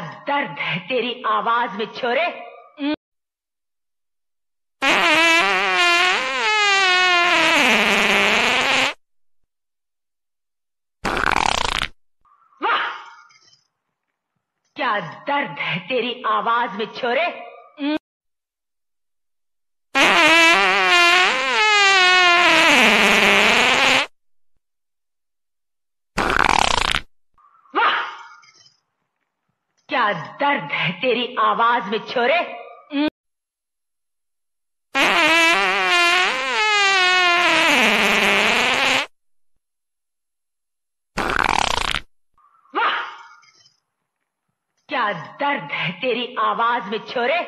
क्या दर्द है तेरी आवाज में छोरे। वाह क्या दर्द है तेरी आवाज में छोरे। क्या दर्द है तेरी आवाज में छोरे।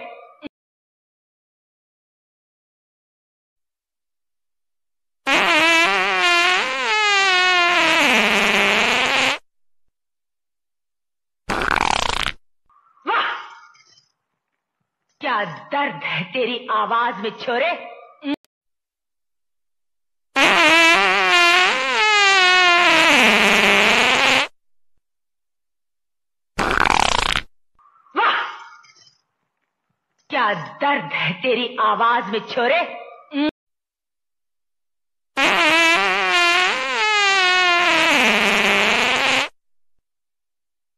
वाह क्या दर्द है तेरी आवाज में छोरे। क्या दर्द है तेरी आवाज में छोरे।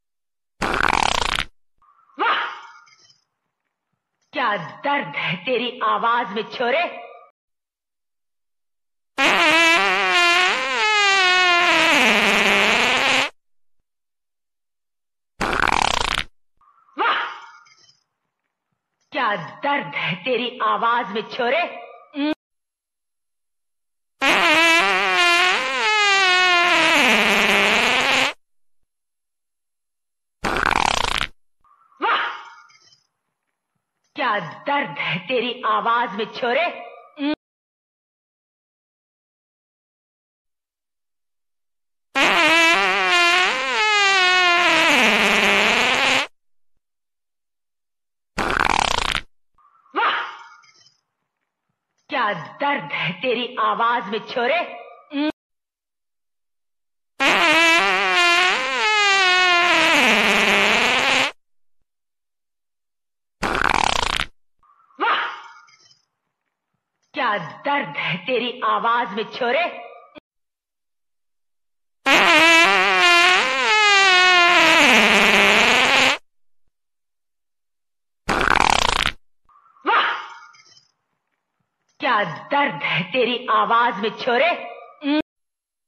वाह क्या दर्द है तेरी आवाज में छोरे। क्या दर्द है तेरी आवाज में छोरे। वाह क्या दर्द है तेरी आवाज में छोरे। क्या दर्द है तेरी आवाज में छोरे।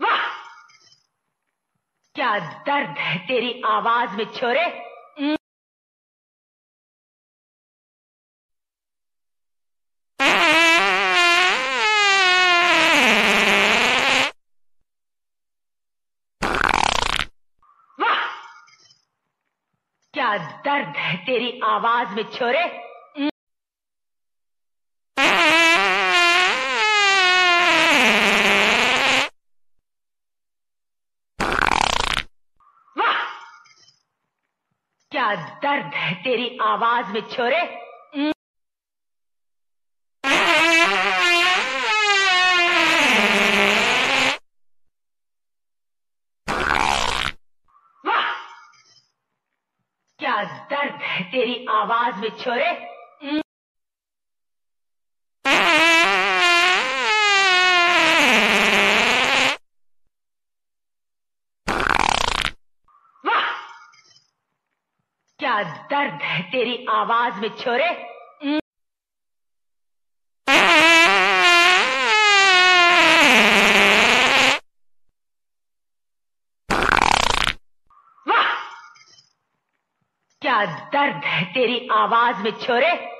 वाह क्या दर्द है तेरी आवाज में छोरे। क्या दर्द है तेरी आवाज में छोरे। वाह क्या दर्द है तेरी आवाज में छोरे। क्या दर्द है तेरी आवाज में छोरे। वाह क्या दर्द है तेरी आवाज में छोरे। क्या दर्द है तेरी आवाज में छोरे। वाह क्या दर्द है तेरी आवाज में छोरे। क्या दर्द है तेरी आवाज में छोरे। वाह क्या दर्द है तेरी आवाज में छोरे।